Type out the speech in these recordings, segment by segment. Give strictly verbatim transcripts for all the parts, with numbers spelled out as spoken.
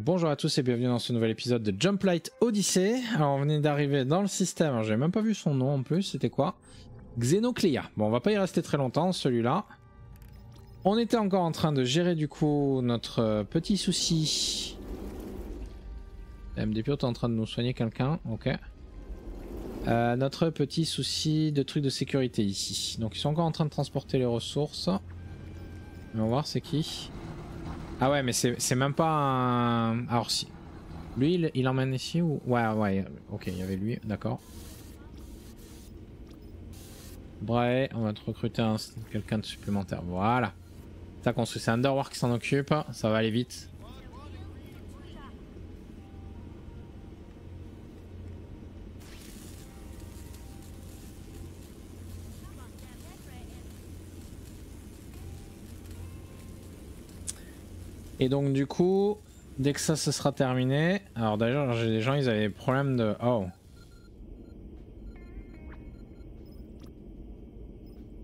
Bonjour à tous et bienvenue dans ce nouvel épisode de Jumplight Odyssey. Alors on venait d'arriver dans le système, alors j'ai même pas vu son nom en plus, c'était quoi? Xenoclia. Bon, on va pas y rester très longtemps, celui-là. On était encore en train de gérer du coup notre petit souci. La M D P est en train de nous soigner quelqu'un, ok. Euh, notre petit souci de truc de sécurité ici. Donc ils sont encore en train de transporter les ressources. Mais on va voir c'est qui. Ah ouais, mais c'est même pas un... Alors si. Lui il, il emmène ici ou... Ouais ouais, ok, il y avait lui, d'accord. Bref, on va te recruter un... quelqu'un de supplémentaire, voilà. Ça construit, c'est Underwork qui s'en occupe, ça va aller vite. Et donc du coup, dès que ça se sera terminé, alors d'ailleurs j'ai des gens, ils avaient des problèmes de... Oh.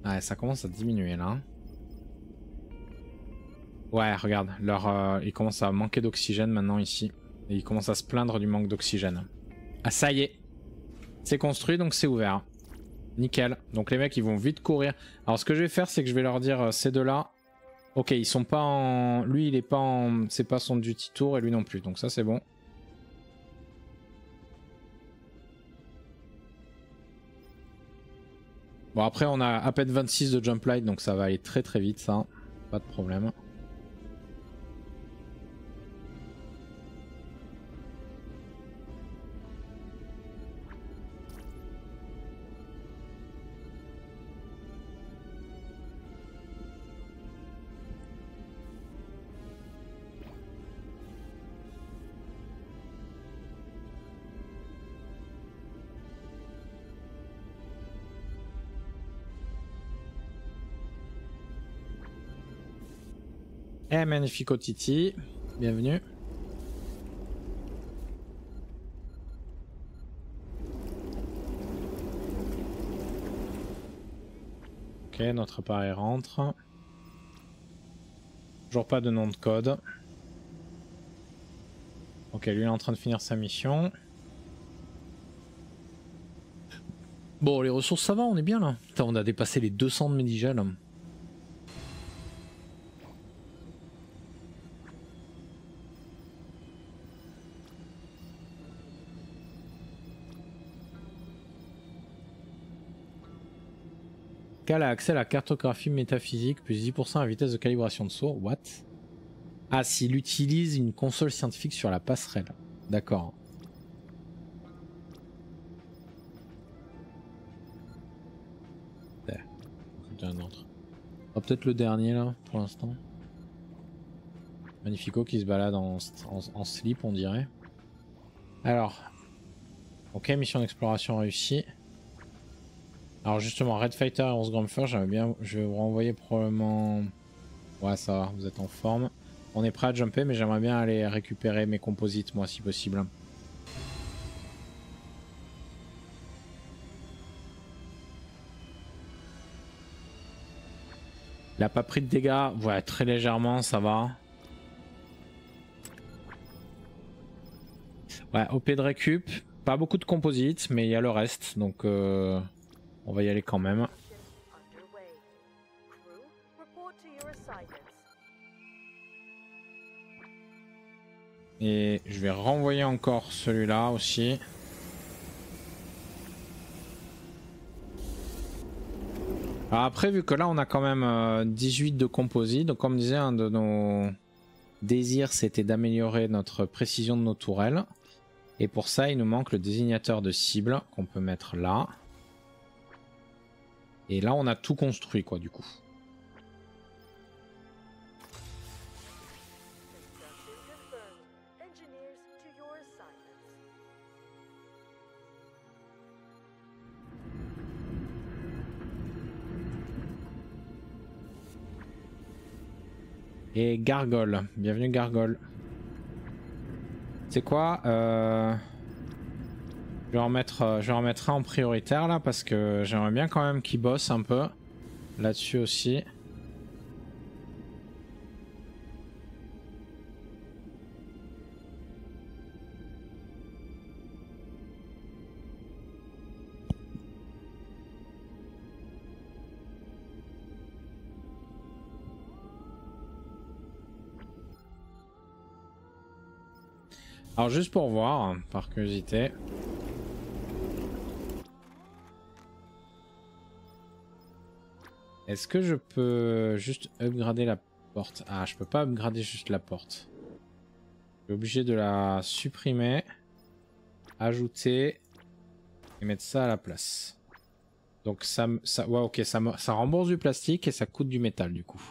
Ouais, ça commence à diminuer là. Ouais, regarde, leur, euh, ils commencent à manquer d'oxygène maintenant ici. Et ils commencent à se plaindre du manque d'oxygène. Ah ça y est, c'est construit donc c'est ouvert. Nickel, donc les mecs ils vont vite courir. Alors ce que je vais faire c'est que je vais leur dire euh, ces deux là. Ok, ils sont pas en... Lui, il est pas en... C'est pas son duty tour et lui non plus. Donc ça, c'est bon. Bon, après, on a à peine vingt-six de jump light. Donc ça va aller très très vite, ça. Pas de problème. Hey, Magnifico Titi, bienvenue. Ok, notre appareil rentre. Toujours pas de nom de code. Ok, lui il est en train de finir sa mission. Bon, les ressources ça va, on est bien là. Putain, on a dépassé les deux cents de Medigel. Cal a accès à la cartographie métaphysique, plus dix pour cent à vitesse de calibration de saut. What? Ah, s'il utilise une console scientifique sur la passerelle. D'accord. Un autre. Oh, peut-être le dernier là, pour l'instant. Magnifico qui se balade en, en, en slip, on dirait. Alors. Ok, mission d'exploration réussie. Alors justement, Red Fighter et Horst Grumfer, j'aimerais bien, je vais vous renvoyer probablement... Ouais ça va, vous êtes en forme. On est prêt à jumper mais j'aimerais bien aller récupérer mes composites moi si possible. Il a pas pris de dégâts, ouais très légèrement ça va. Ouais, O P de récup, pas beaucoup de composites mais il y a le reste donc... Euh... On va y aller quand même. Et je vais renvoyer encore celui-là aussi. Alors après, vu que là on a quand même dix-huit de composite, donc comme disait, un de nos désirs c'était d'améliorer notre précision de nos tourelles. Et pour ça, il nous manque le désignateur de cible qu'on peut mettre là. Et là on a tout construit quoi du coup. Et Gargole, bienvenue Gargole. C'est quoi euh... Je vais en mettre, je vais en mettre un en prioritaire là parce que j'aimerais bien quand même qu'il bosse un peu là-dessus aussi. Alors juste pour voir, par curiosité. Est-ce que je peux juste upgrader la porte? Ah, je peux pas upgrader juste la porte. Je suis obligé de la supprimer, ajouter et mettre ça à la place. Donc ça, ça ouais, ok, ça, ça rembourse du plastique et ça coûte du métal du coup.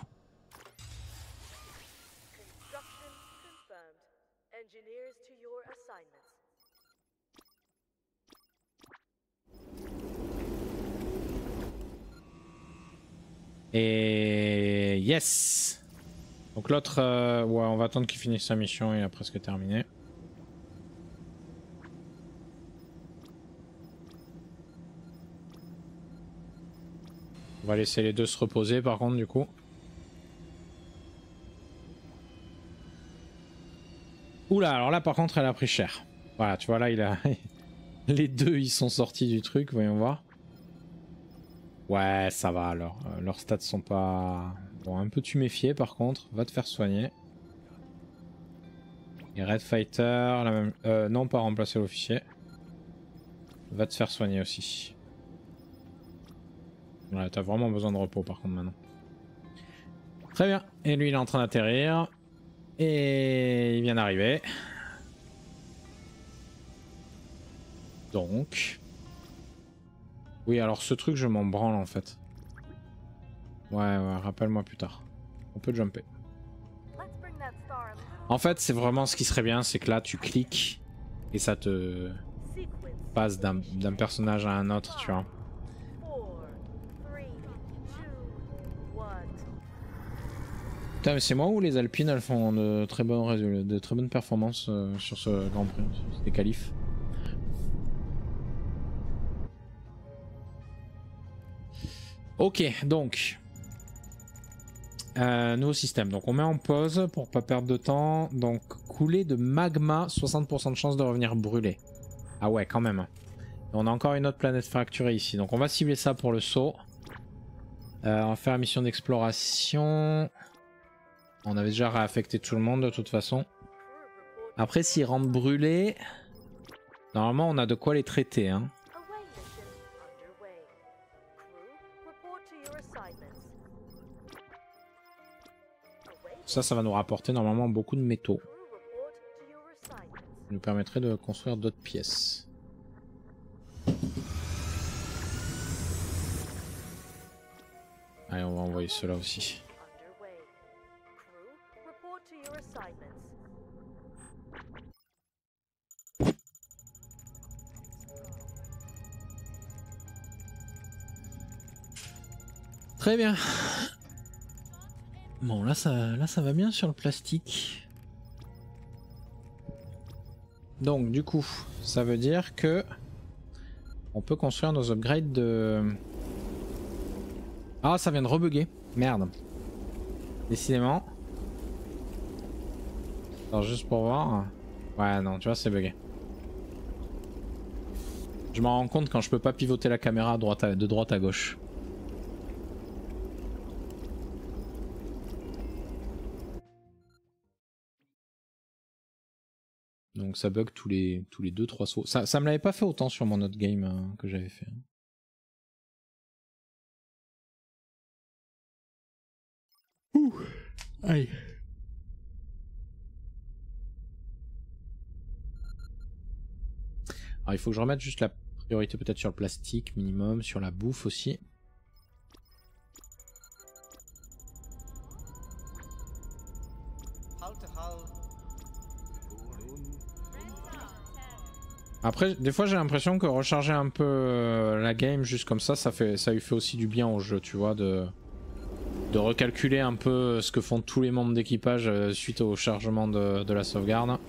Et yes. Donc l'autre, euh, ouais, on va attendre qu'il finisse sa mission, il a presque terminé. On va laisser les deux se reposer par contre du coup. Oula, alors là par contre elle a pris cher. Voilà, tu vois là il a... les deux ils sont sortis du truc, voyons voir. Ouais, ça va alors. Euh, leurs stats sont pas... Bon, un peu tu méfier par contre. Va te faire soigner. Et Red Fighter, la même... Euh, non, pas remplacer l'officier. Va te faire soigner aussi. Ouais, t'as vraiment besoin de repos par contre maintenant. Très bien. Et lui, il est en train d'atterrir. Et il vient d'arriver. Donc... Oui, alors ce truc, je m'en branle en fait. Ouais, ouais, rappelle-moi plus tard. On peut jumper. En fait, c'est vraiment ce qui serait bien, c'est que là, tu cliques et ça te passe d'un personnage à un autre, tu vois. Putain, mais c'est moi ou les Alpines, elles font de très bonnes, de très bonnes performances euh, sur ce Grand Prix, des qualifs. Ok, donc euh, nouveau système. Donc on met en pause pour pas perdre de temps. Donc couler de magma, soixante pour cent de chance de revenir brûlé. Ah ouais, quand même. Et on a encore une autre planète fracturée ici. Donc on va cibler ça pour le saut. Euh, on va faire la mission d'exploration. On avait déjà réaffecté tout le monde de toute façon. Après, s'ils rentrent brûlés, normalement on a de quoi les traiter, hein. Ça, ça va nous rapporter normalement beaucoup de métaux. Ça nous permettrait de construire d'autres pièces. Allez, on va envoyer ceux-là aussi. Très bien. Bon, là ça, là ça va bien sur le plastique. Donc du coup, ça veut dire que on peut construire nos upgrades de... Ah, ça vient de rebugger. Merde. Décidément. Alors juste pour voir. Ouais, non, tu vois, c'est bugué. Je m'en rends compte quand je peux pas pivoter la caméra de droite à gauche. Donc ça bug tous les tous les deux trois sauts. Ça, ça me l'avait pas fait autant sur mon autre game hein, que j'avais fait. Ouh, aïe. Alors il faut que je remette juste la priorité peut-être sur le plastique minimum, sur la bouffe aussi. Après, des fois j'ai l'impression que recharger un peu euh, la game juste comme ça, ça, fait, ça lui fait aussi du bien au jeu, tu vois, de, de recalculer un peu ce que font tous les membres d'équipage euh, suite au chargement de, de la sauvegarde.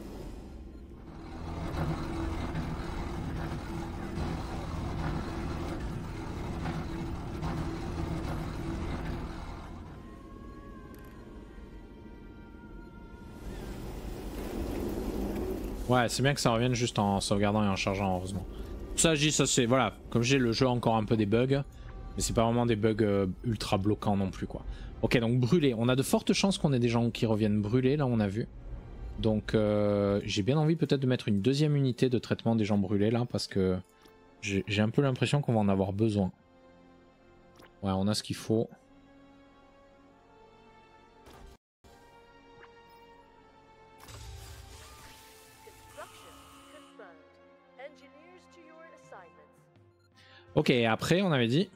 Ouais, c'est bien que ça revienne juste en sauvegardant et en chargeant, heureusement. Ça, j'ai ça, c'est voilà. Comme j'ai le jeu encore un peu des bugs, mais c'est pas vraiment des bugs euh, ultra bloquants non plus quoi. Ok, donc brûlé. On a de fortes chances qu'on ait des gens qui reviennent brûlés. Là, on a vu. Donc euh, j'ai bien envie peut-être de mettre une deuxième unité de traitement des gens brûlés là, parce que j'ai un peu l'impression qu'on va en avoir besoin. Ouais, on a ce qu'il faut. Ok, après on avait dit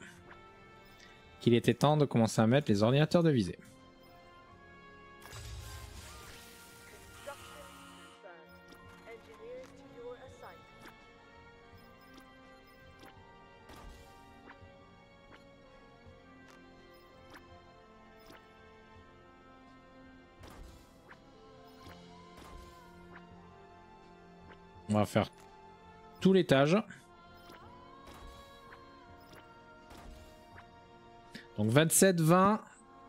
qu'il était temps de commencer à mettre les ordinateurs de visée. On va faire tout l'étage. Donc vingt-sept, vingt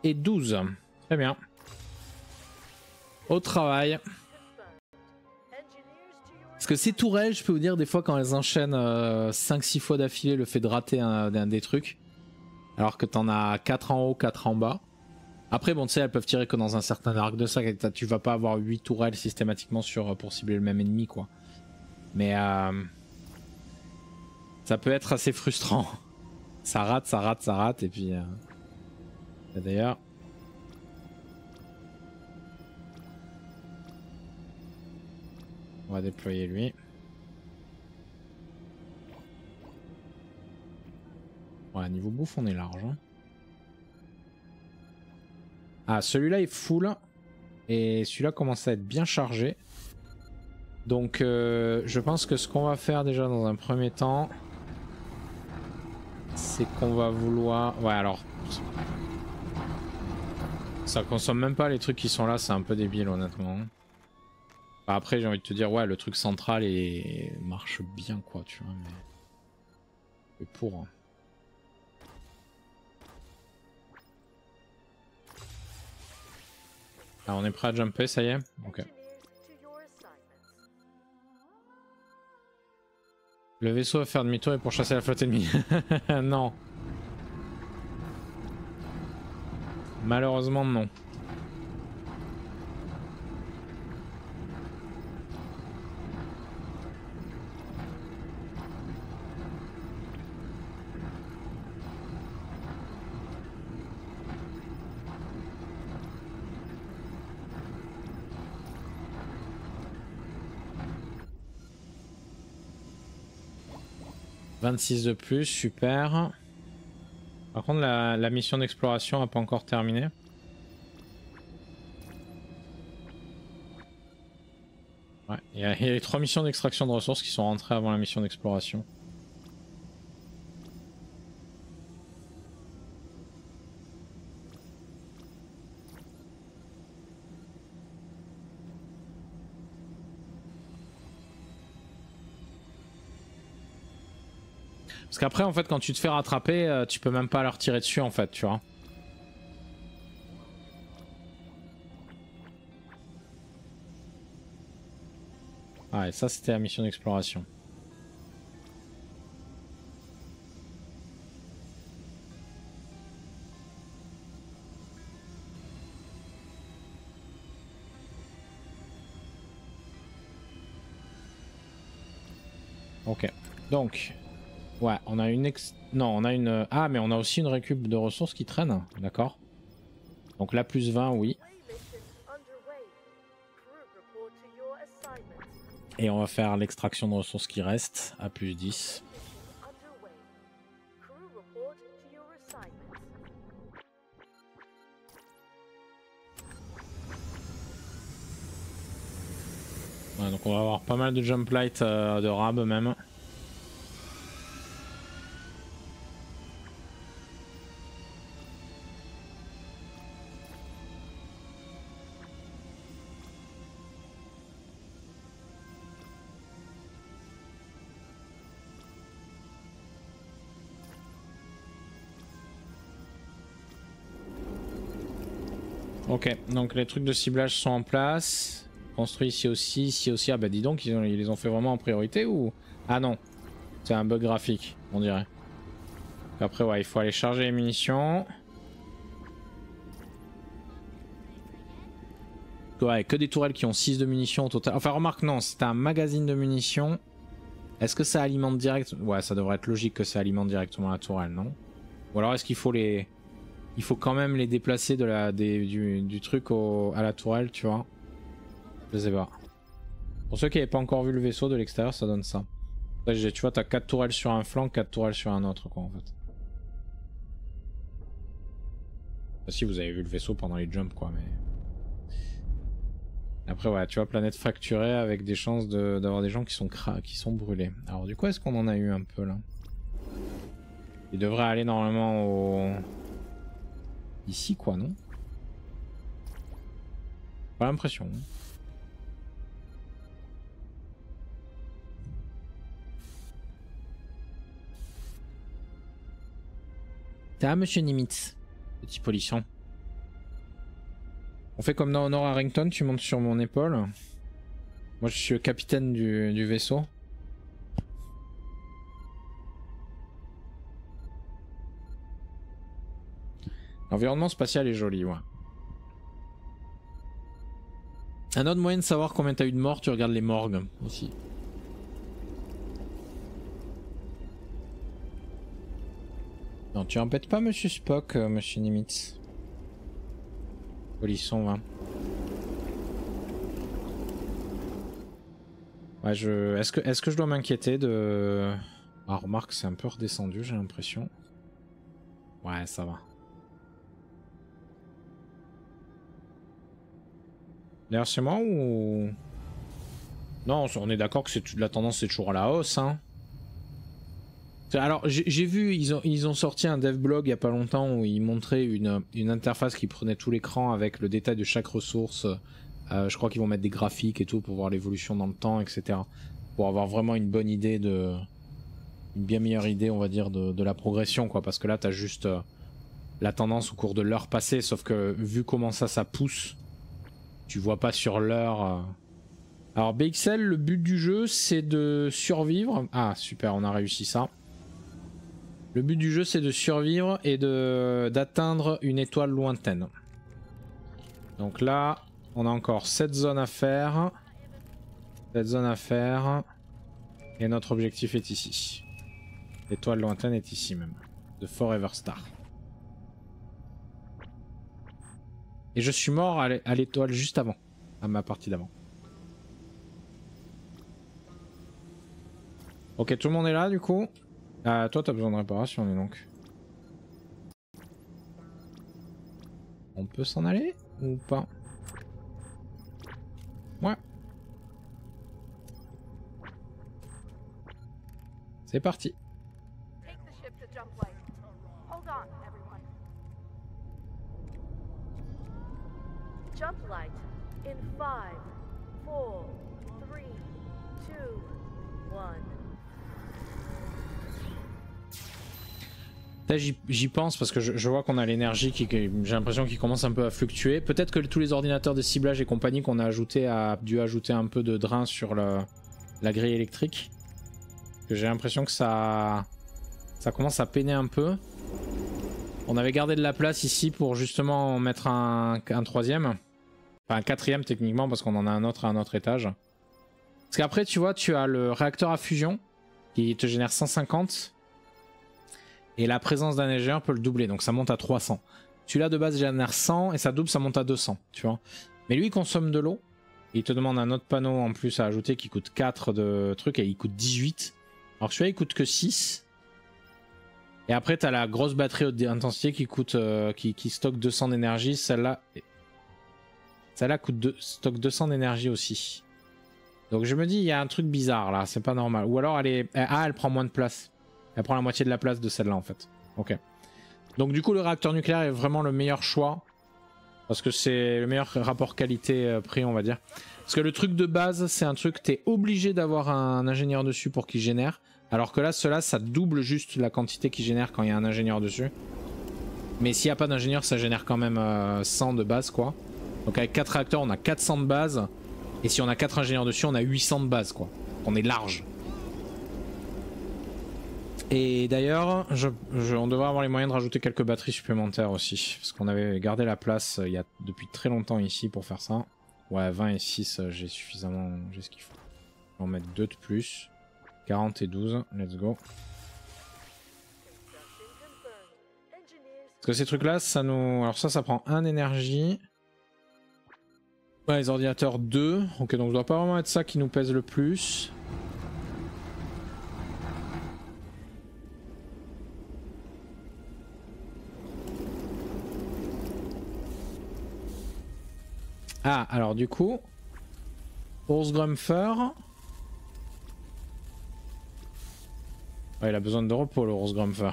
et douze. Très bien. Au travail. Parce que ces tourelles, je peux vous dire, des fois quand elles enchaînent euh, cinq six fois d'affilée le fait de rater un, un des trucs. Alors que t'en as quatre en haut, quatre en bas. Après bon, tu sais, elles peuvent tirer que dans un certain arc de ça. Tu vas pas avoir huit tourelles systématiquement sur, pour cibler le même ennemi quoi. Mais euh, ça peut être assez frustrant. Ça rate, ça rate, ça rate, et puis euh... d'ailleurs. On va déployer lui. Voilà, niveau bouffe, on est large. Hein. Ah, celui-là est full. Et celui-là commence à être bien chargé. Donc euh, je pense que ce qu'on va faire déjà dans un premier temps... c'est qu'on va vouloir... ouais alors... ça consomme même pas les trucs qui sont là, c'est un peu débile honnêtement. Enfin, après j'ai envie de te dire, ouais le truc central est... marche bien quoi tu vois, mais... et pour... ah on est prêt à jumper, ça y est. Ok. Le vaisseau va faire demi-tour et pour chasser la flotte ennemie. Non. Malheureusement non. vingt-six de plus, super. Par contre la, la mission d'exploration n'a pas encore terminé. Ouais, il y, y a les trois missions d'extraction de ressources qui sont rentrées avant la mission d'exploration. Parce qu'après en fait quand tu te fais rattraper euh, tu peux même pas leur tirer dessus en fait tu vois. Ah et ça c'était la mission d'exploration. Ok donc... ouais, on a une ex... non, on a une... ah, mais on a aussi une récup de ressources qui traîne, d'accord. Donc là, plus vingt, oui. Et on va faire l'extraction de ressources qui reste à plus dix. Ouais, donc on va avoir pas mal de Jumplight, euh, de rab même. Ok, donc les trucs de ciblage sont en place. Construit ici aussi, ici aussi. Ah bah dis donc, ils, ont, ils les ont fait vraiment en priorité ou... ah non, c'est un bug graphique, on dirait. Après, ouais, il faut aller charger les munitions. Ouais, que des tourelles qui ont six de munitions au total. Enfin, remarque, non, c'est un magazine de munitions. Est-ce que ça alimente direct? Ouais, ça devrait être logique que ça alimente directement la tourelle, non? Ou alors est-ce qu'il faut les... Il faut quand même les déplacer de la, des, du, du truc au, à la tourelle, tu vois? Je sais pas. Pour ceux qui n'avaient pas encore vu le vaisseau de l'extérieur, ça donne ça. Tu vois, t'as quatre tourelles sur un flanc, quatre tourelles sur un autre, quoi, en fait. Si vous avez vu le vaisseau pendant les jumps, quoi, mais... Après, ouais, tu vois, planète fracturée avec des chances d'avoir de, des gens qui sont, cra qui sont brûlés. Alors, du coup, est-ce qu'on en a eu un peu, là? Il devrait aller normalement au... Ici, quoi, non? Pas l'impression, hein. T'as monsieur Nimitz, petit polisson. On fait comme dans Honor Harrington, tu montes sur mon épaule. Moi je suis le capitaine du, du vaisseau. L'environnement spatial est joli, ouais. Un autre moyen de savoir combien t'as eu de morts, tu regardes les morgues aussi. Non, tu embêtes pas monsieur Spock, euh, monsieur Nimitz. Polisson, hein. Ouais, je... Est-ce que... Est-ce que je dois m'inquiéter de... Ah, remarque, c'est un peu redescendu, j'ai l'impression. Ouais, ça va. D'ailleurs, c'est moi ou... Non, on est d'accord que la tendance c'est toujours à la hausse, hein. Alors j'ai vu, ils ont, ils ont sorti un dev blog il y a pas longtemps où ils montraient une, une interface qui prenait tout l'écran avec le détail de chaque ressource. Euh, je crois qu'ils vont mettre des graphiques et tout pour voir l'évolution dans le temps, et cetera. Pour avoir vraiment une bonne idée de... Une bien meilleure idée, on va dire, de, de la progression, quoi. Parce que là t'as juste euh, la tendance au cours de l'heure passée, sauf que vu comment ça, ça pousse, tu vois pas sur l'heure... Euh... Alors B X L, le but du jeu c'est de survivre. Ah super, on a réussi ça. Le but du jeu c'est de survivre et de d'atteindre une étoile lointaine. Donc là, on a encore sept zones à faire. sept zones à faire. Et notre objectif est ici. L'étoile lointaine est ici même. The forever star. Et je suis mort à l'étoile juste avant. À ma partie d'avant. Ok, tout le monde est là du coup. Euh, toi t'as besoin de réparation mais donc. On peut s'en aller ou pas? Ouais. C'est parti. Jumplight in five, four, three, two, one. Là j'y pense parce que je, je vois qu'on a l'énergie qui, qui j'ai l'impression qu'il commence un peu à fluctuer. Peut-être que tous les ordinateurs de ciblage et compagnie qu'on a ajouté a dû ajouter un peu de drain sur le, la grille électrique. J'ai l'impression que ça, ça commence à peiner un peu. On avait gardé de la place ici pour justement mettre un, un troisième. Enfin un quatrième techniquement parce qu'on en a un autre à un autre étage. Parce qu'après tu vois tu as le réacteur à fusion qui te génère cent cinquante. Et la présence d'un énergéant peut le doubler, donc ça monte à trois cents. Celui-là de base génère cent et ça double, ça monte à deux cents, tu vois. Mais lui il consomme de l'eau, il te demande un autre panneau en plus à ajouter qui coûte quatre de trucs et il coûte dix-huit. Alors celui-là il coûte que six. Et après t'as la grosse batterie haute intensité qui coûte, euh, qui, qui stocke deux cents d'énergie, celle-là... Celle-là coûte deux, stocke deux cents d'énergie aussi. Donc je me dis il y a un truc bizarre là, c'est pas normal. Ou alors elle est... Ah elle prend moins de place. Elle prend la moitié de la place de celle-là en fait. Ok. Donc du coup le réacteur nucléaire est vraiment le meilleur choix. Parce que c'est le meilleur rapport qualité-prix on va dire. Parce que le truc de base c'est un truc t'es obligé d'avoir un ingénieur dessus pour qu'il génère. Alors que là cela ça double juste la quantité qu'il génère quand il y a un ingénieur dessus. Mais s'il n'y a pas d'ingénieur ça génère quand même cent de base quoi. Donc avec quatre réacteurs on a quatre cents de base. Et si on a quatre ingénieurs dessus on a huit cents de base quoi. On est large. Et d'ailleurs, je, je, on devrait avoir les moyens de rajouter quelques batteries supplémentaires aussi. Parce qu'on avait gardé la place il y a depuis très longtemps ici pour faire ça. Ouais, vingt et six, j'ai suffisamment... J'ai ce qu'il faut. On va en mettre deux de plus. quarante et douze, let's go. Parce que ces trucs là, ça nous... Alors ça, ça prend un énergie. Ouais, les ordinateurs deux. Ok, donc ça doit pas vraiment être ça qui nous pèse le plus. Ah, alors du coup, Horst Grumfer. Ouais, il a besoin de repos, le Horst Grumfer.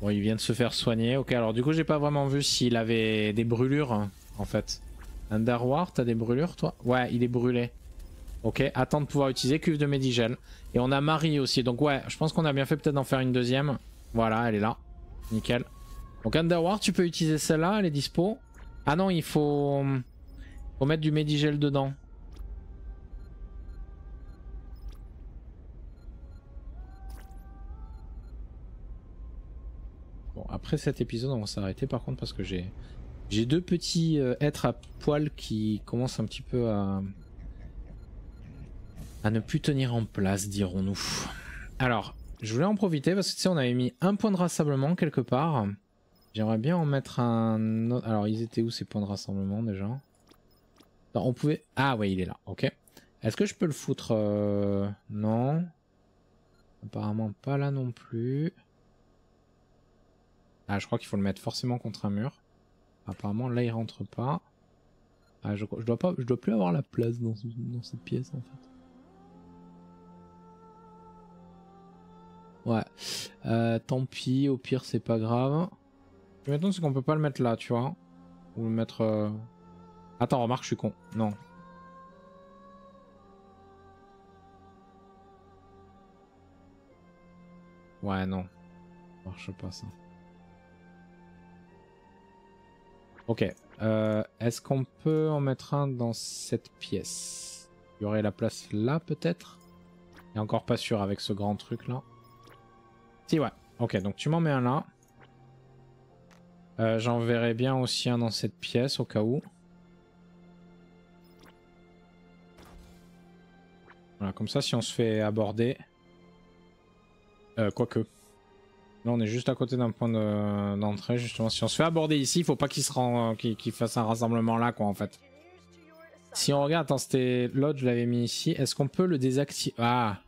Bon, il vient de se faire soigner. Ok, alors du coup, j'ai pas vraiment vu s'il avait des brûlures, hein, en fait. Underwar, t'as des brûlures, toi? Ouais, il est brûlé. Ok, attends de pouvoir utiliser cuve de Medigel. Et on a Marie aussi, donc ouais, je pense qu'on a bien fait peut-être d'en faire une deuxième. Voilà, elle est là. Nickel. Donc Underwater, tu peux utiliser celle-là, elle est dispo. Ah non, il faut... faut mettre du Medigel dedans. Bon, après cet épisode, on va s'arrêter par contre parce que j'ai... J'ai deux petits euh, êtres à poil qui commencent un petit peu à... à ne plus tenir en place, dirons-nous. Alors, je voulais en profiter parce que tu sais, on avait mis un point de rassemblement quelque part. J'aimerais bien en mettre un autre. Alors, ils étaient où ces points de rassemblement déjà? Non, on pouvait... Ah ouais, il est là, ok. Est-ce que je peux le foutre euh... Non. Apparemment pas là non plus. Ah, je crois qu'il faut le mettre forcément contre un mur. Apparemment, là, il rentre pas. Ah, je, je dois pas... je dois plus avoir la place dans, ce... dans cette pièce, en fait. Ouais, euh, tant pis, au pire c'est pas grave. Mais maintenant c'est qu'on peut pas le mettre là, tu vois. Ou le mettre... Euh... Attends, remarque, je suis con. Non. Ouais, non. Ça marche pas ça. Ok, euh, est-ce qu'on peut en mettre un dans cette pièce? Il y aurait la place là peut-être? Et encore pas sûr avec ce grand truc là. Si ouais, ok, donc tu m'en mets un là. Euh, J'enverrai bien aussi un dans cette pièce au cas où. Voilà, comme ça si on se fait aborder. Euh, quoique. Là on est juste à côté d'un point d'entrée, de... justement. Si on se fait aborder ici, il faut pas qu'il se rend... qu'il qu'il fasse un rassemblement là, quoi, en fait. Si on regarde, attends, c'était l'autre, je l'avais mis ici. Est-ce qu'on peut le désactiver? Ah!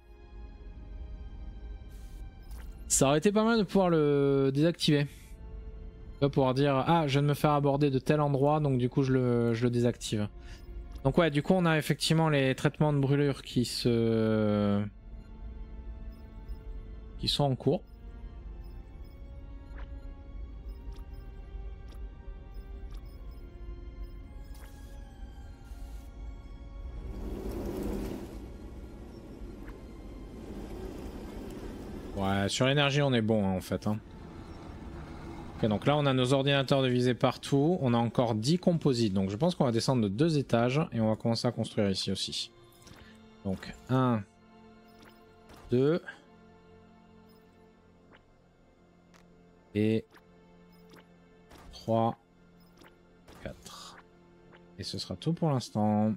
Ça aurait été pas mal de pouvoir le désactiver. On va pouvoir dire, ah, je viens de me faire aborder de tel endroit, donc du coup je le, je le désactive. Donc ouais, du coup on a effectivement les traitements de brûlure qui se... qui sont en cours. Ouais, sur l'énergie on est bon hein, en fait. Hein. Ok, donc là on a nos ordinateurs de visée partout, on a encore dix composites, donc je pense qu'on va descendre de deux étages et on va commencer à construire ici aussi. Donc un, deux et trois, quatre. Et ce sera tout pour l'instant.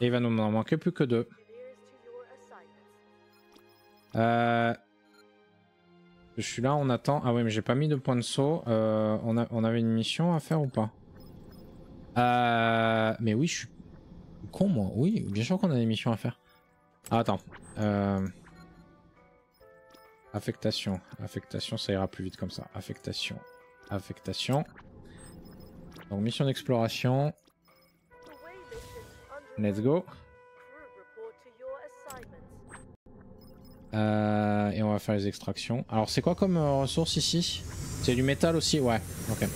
Et il va nous en manquer plus que deux. Euh, je suis là, on attend. Ah oui, mais j'ai pas mis de point de saut. Euh, on, a, on avait une mission à faire ou pas? euh, Mais oui, je suis con moi. Oui, bien sûr qu'on a des missions à faire. Ah, attends. Euh... Affectation. Affectation, ça ira plus vite comme ça. Affectation. Affectation. Donc mission d'exploration. Let's go. Euh, et on va faire les extractions. Alors c'est quoi comme euh, ressource ici? C'est du métal aussi? Ouais, ok.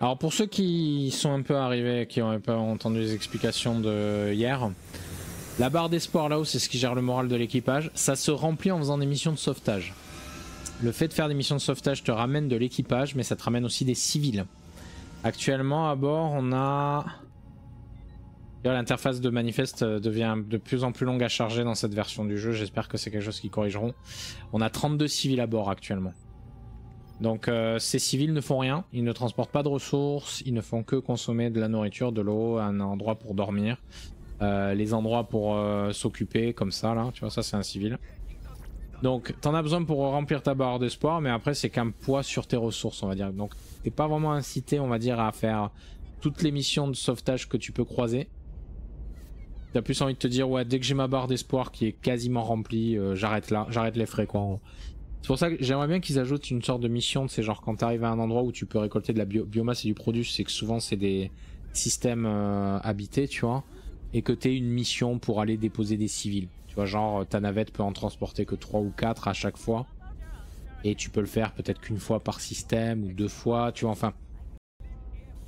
Alors pour ceux qui sont un peu arrivés, qui n'ont pas entendu les explications de hier, la barre d'espoir là-haut, c'est ce qui gère le moral de l'équipage. Ça se remplit en faisant des missions de sauvetage. Le fait de faire des missions de sauvetage te ramène de l'équipage, mais ça te ramène aussi des civils. Actuellement à bord, on a... L'interface de manifeste devient de plus en plus longue à charger dans cette version du jeu. J'espère que c'est quelque chose qu'ils corrigeront. On a trente-deux civils à bord actuellement. Donc euh, ces civils ne font rien, ils ne transportent pas de ressources, ils ne font que consommer de la nourriture, de l'eau, un endroit pour dormir, euh, les endroits pour euh, s'occuper comme ça là, tu vois, ça c'est un civil. Donc t'en as besoin pour remplir ta barre d'espoir, mais après c'est qu'un poids sur tes ressources on va dire. Donc t'es pas vraiment incité on va dire à faire toutes les missions de sauvetage que tu peux croiser. T'as plus envie de te dire ouais dès que j'ai ma barre d'espoir qui est quasiment remplie, euh, j'arrête là, j'arrête les frais quoi. C'est pour ça que j'aimerais bien qu'ils ajoutent une sorte de mission, c'est genre quand t'arrives à un endroit où tu peux récolter de la bio biomasse et du produit, c'est que souvent c'est des systèmes euh, habités tu vois, et que t'aies une mission pour aller déposer des civils. Tu vois genre ta navette peut en transporter que trois ou quatre à chaque fois, et tu peux le faire peut-être qu'une fois par système ou deux fois, tu vois enfin.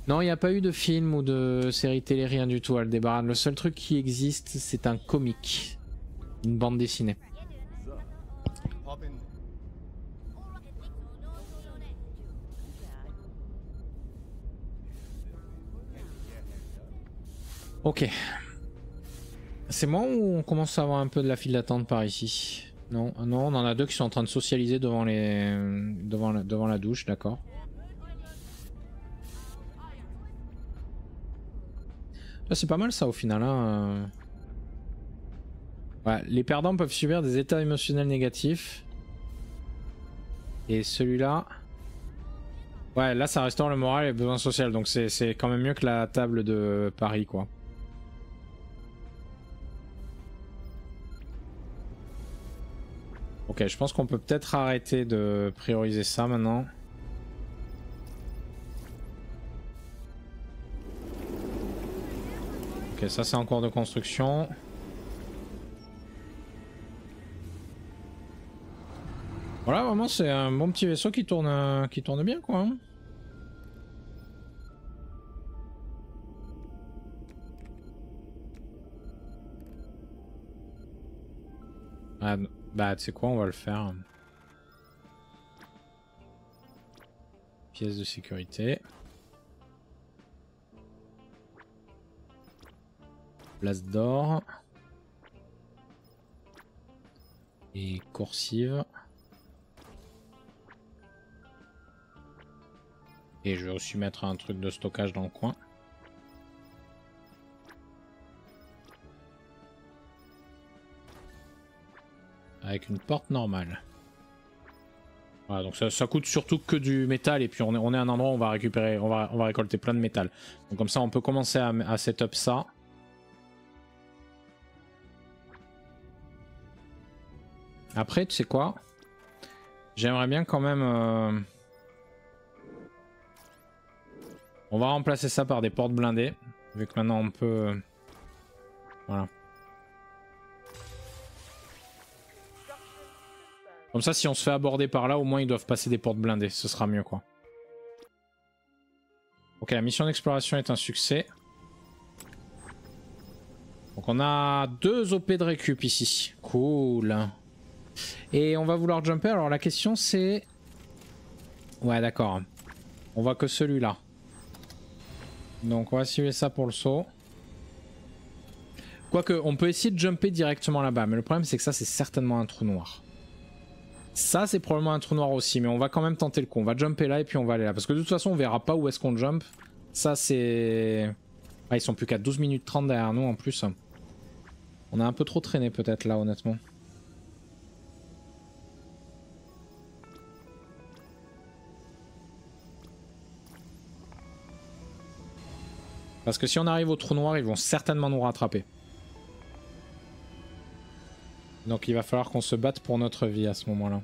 Non, il n'y a pas eu de film ou de série télé, rien du tout, Aldebaran. Le seul truc qui existe, c'est un comic, une bande dessinée. Ok. C'est moi ou on commence à avoir un peu de la file d'attente par ici? Non, non, on en a deux qui sont en train de socialiser devant, les... devant, la... devant la douche, d'accord. C'est pas mal ça au final. Hein. Ouais, les perdants peuvent subir des états émotionnels négatifs. Et celui-là... Ouais, là ça restaure le moral et les besoins sociaux. Donc c'est quand même mieux que la table de Paris quoi. Ok, je pense qu'on peut peut-être arrêter de prioriser ça maintenant. Ok, ça c'est en cours de construction. Voilà, vraiment c'est un bon petit vaisseau qui tourne, qui tourne bien quoi. Ah, bah tu sais quoi, on va le faire. Pièce de sécurité. Place d'or et coursive, et je vais aussi mettre un truc de stockage dans le coin. Avec une porte normale. Voilà, donc ça, ça coûte surtout que du métal, et puis on est, on est à un endroit où on va récupérer, on va, on va récolter plein de métal. Donc comme ça on peut commencer à, à setup ça. Après, tu sais quoi? J'aimerais bien quand même... Euh... On va remplacer ça par des portes blindées. Vu que maintenant on peut... Voilà. Comme ça, si on se fait aborder par là, au moins ils doivent passer des portes blindées. Ce sera mieux quoi. Ok, la mission d'exploration est un succès. Donc on a deux O P de récup ici. Cool. Et on va vouloir jumper, alors la question c'est... Ouais d'accord, on voit que celui-là. Donc on va suivre ça pour le saut. Quoique on peut essayer de jumper directement là-bas, mais le problème c'est que ça c'est certainement un trou noir. Ça c'est probablement un trou noir aussi, mais on va quand même tenter le coup. On va jumper là et puis on va aller là, parce que de toute façon on verra pas où est-ce qu'on jump. Ça c'est... Ah ils sont plus qu'à douze minutes trente derrière nous en plus. On a un peu trop traîné peut-être là honnêtement. Parce que si on arrive au trou noir, ils vont certainement nous rattraper. Donc il va falloir qu'on se batte pour notre vie à ce moment-là.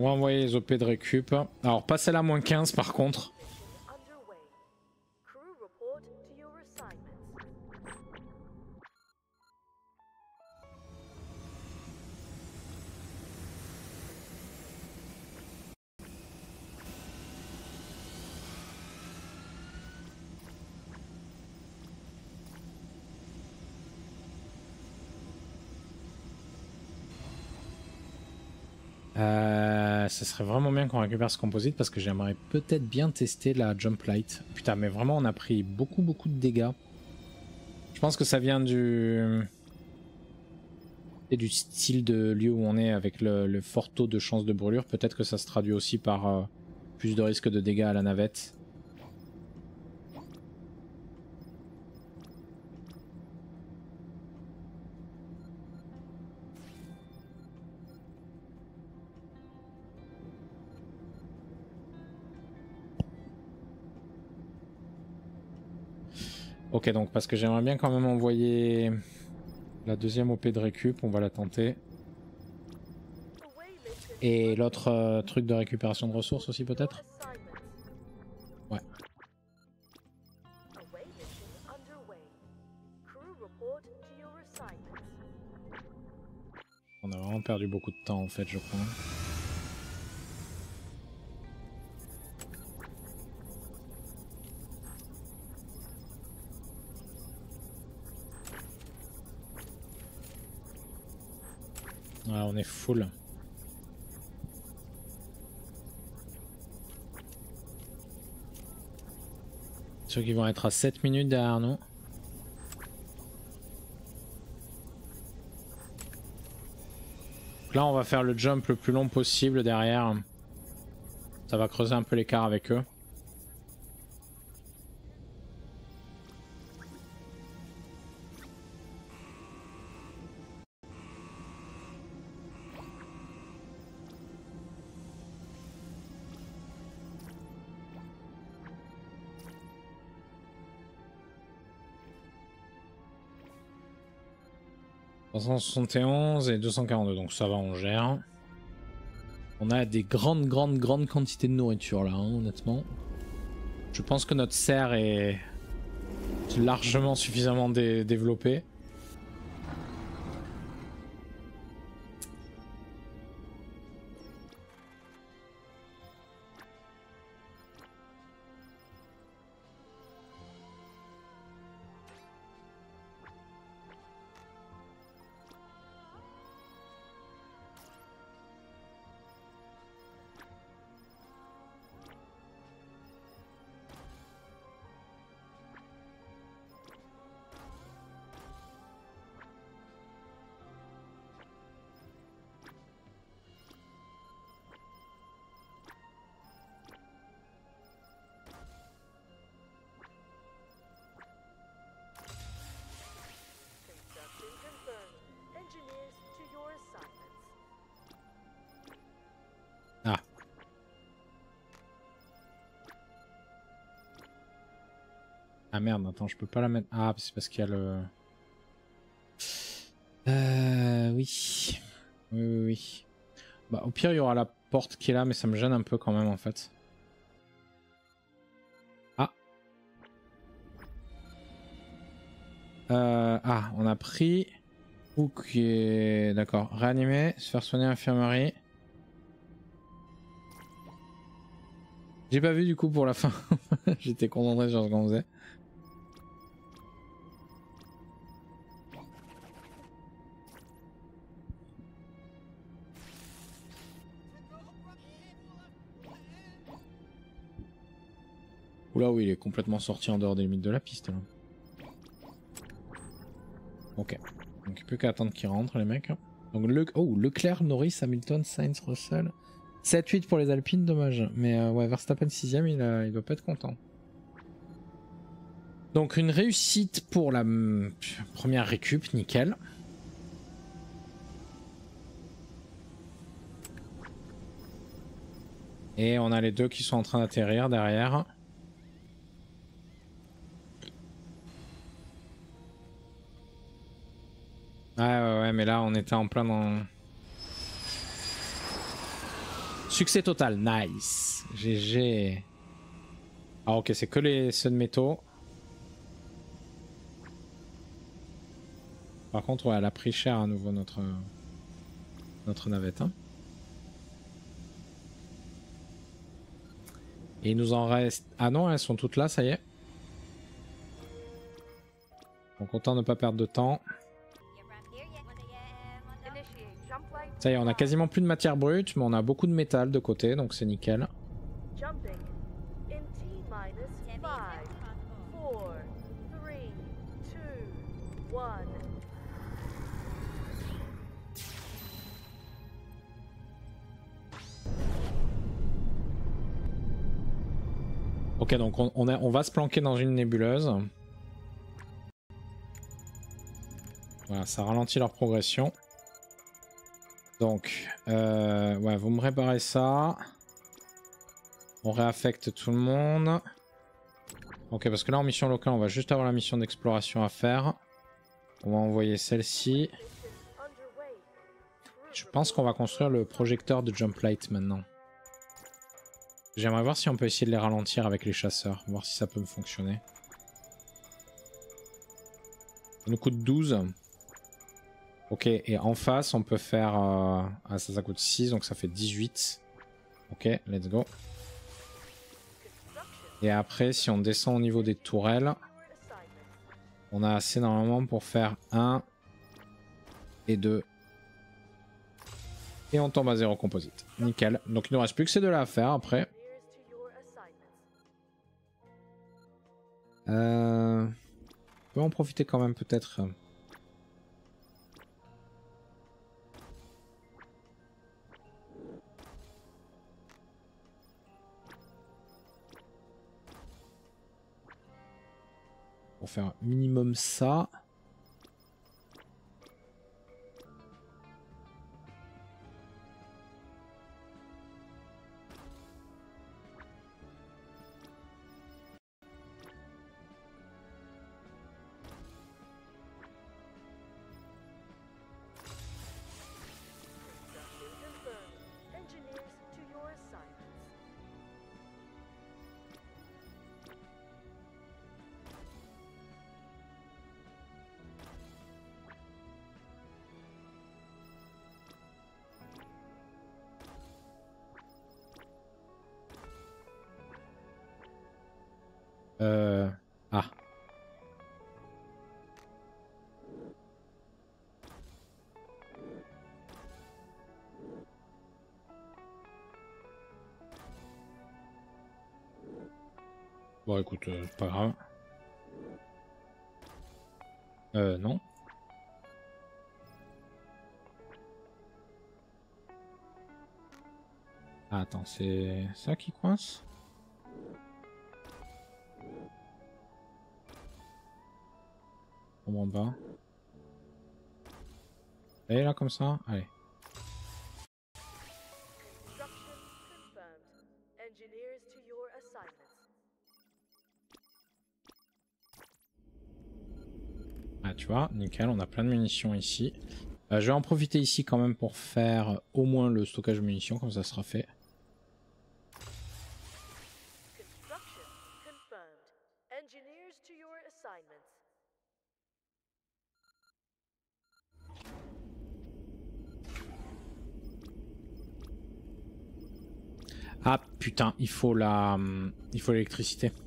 On va envoyer les O P de récup. Alors passer la moins quinze par contre. Euh, ce serait vraiment bien qu'on récupère ce composite parce que j'aimerais peut-être bien tester la Jumplight. Putain, mais vraiment on a pris beaucoup beaucoup de dégâts. Je pense que ça vient du et du style de lieu où on est avec le, le fort taux de chance de brûlure. Peut-être que ça se traduit aussi par euh, plus de risque de dégâts à la navette. Ok, donc parce que j'aimerais bien quand même envoyer la deuxième O P de récup, on va la tenter. Et l'autre euh, truc de récupération de ressources aussi peut-être. Ouais. On a vraiment perdu beaucoup de temps en fait, je crois. Ah, on est full. Ceux qui vont être à sept minutes derrière nous. Donc là on va faire le jump le plus long possible derrière. Ça va creuser un peu l'écart avec eux. cent soixante et onze et deux cent quarante-deux, donc ça va, on gère. On a des grandes grandes grandes quantités de nourriture là, hein, honnêtement. Je pense que notre serre est largement suffisamment dé développée. Merde, attends, je peux pas la mettre. Ah, c'est parce qu'il y a le. Euh. Oui. Oui, oui, oui. Bah, au pire, il y aura la porte qui est là, mais ça me gêne un peu quand même en fait. Ah. Euh. Ah, on a pris. Ok. D'accord. Réanimer, se faire soigner à l'infirmerie. J'ai pas vu du coup pour la fin. J'étais concentré sur ce qu'on faisait. Là où il est complètement sorti en dehors des limites de la piste là. Ok. Donc il n'y a plus qu'à attendre qu'il rentre les mecs. Donc le... Oh, Leclerc, Norris, Hamilton, Sainz, Russell. sept huit pour les Alpines, dommage. Mais euh, ouais, Verstappen sixième, il, a... il doit pas être content. Donc une réussite pour la première récup, nickel. Et on a les deux qui sont en train d'atterrir derrière. Ouais, ouais, ouais, mais là on était en plein dans... Succès total, nice. G G. Ah ok, c'est que les ceux de métaux. Par contre, ouais, elle a pris cher à nouveau notre, notre navette. Hein. Et il nous en reste... Ah non, elles sont toutes là, ça y est. Donc autant ne pas perdre de temps. Ça y est, on a quasiment plus de matière brute, mais on a beaucoup de métal de côté, donc c'est nickel. Ok, donc on, on, a, on va se planquer dans une nébuleuse. Voilà, ça ralentit leur progression. Donc, euh, ouais, vous me réparez ça. On réaffecte tout le monde. Ok, parce que là en mission locale, on va juste avoir la mission d'exploration à faire. On va envoyer celle-ci. Je pense qu'on va construire le projecteur de Jumplight maintenant. J'aimerais voir si on peut essayer de les ralentir avec les chasseurs, voir si ça peut me fonctionner. Ça nous coûte douze. Ok, et en face on peut faire... Euh... Ah ça, ça coûte six, donc ça fait dix-huit. Ok, let's go. Et après si on descend au niveau des tourelles, on a assez normalement pour faire un et deux. Et on tombe à zéro composite. Nickel. Donc il ne nous reste plus que ces deux-là à faire après. Euh... On peut en profiter quand même peut-être. Pour faire un minimum ça. Euh... Ah. Bon écoute, euh, c'est pas grave. Euh non. Ah, attends, c'est ça qui coince ? En bas. Et là comme ça, allez. Ah tu vois, nickel, on a plein de munitions ici. Euh, je vais en profiter ici quand même pour faire au moins le stockage de munitions, comme ça sera fait. Ah putain, il faut la, il faut l'électricité. C'est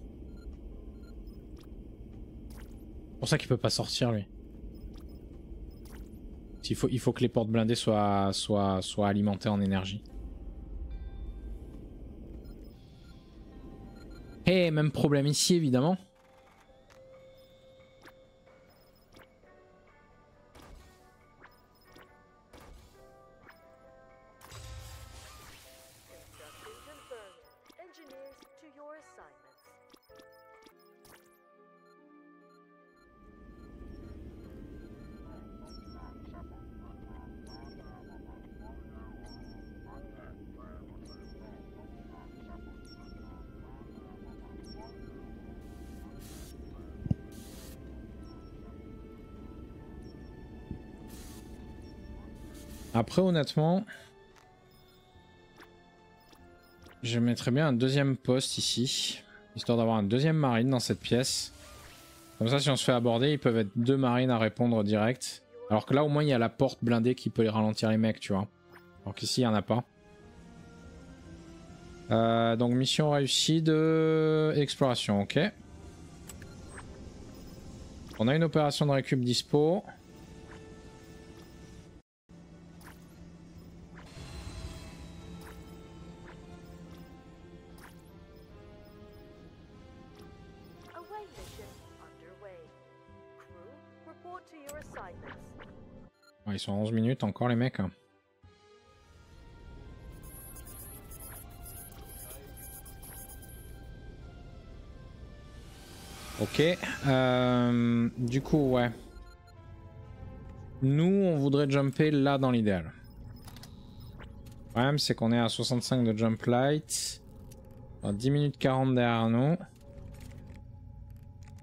pour ça qu'il peut pas sortir lui. Il faut, il faut que les portes blindées soient, soient, soient alimentées en énergie. Et même problème ici évidemment. Après honnêtement, Je mettrais bien un deuxième poste ici, histoire d'avoir un deuxième marine dans cette pièce. Comme ça, si on se fait aborder, ils peuvent être deux marines à répondre direct. Alors que là, au moins, il y a la porte blindée qui peut les ralentir les mecs, tu vois. Alors qu'ici, il n'y en a pas. Euh, donc, mission réussie de exploration, ok. On a une opération de récup dispo. Ils sont à onze minutes encore les mecs. Ok. Euh, du coup ouais. Nous on voudrait jumper là dans l'idéal. Le problème c'est qu'on est à soixante-cinq de jump light. Alors, dix minutes quarante derrière nous.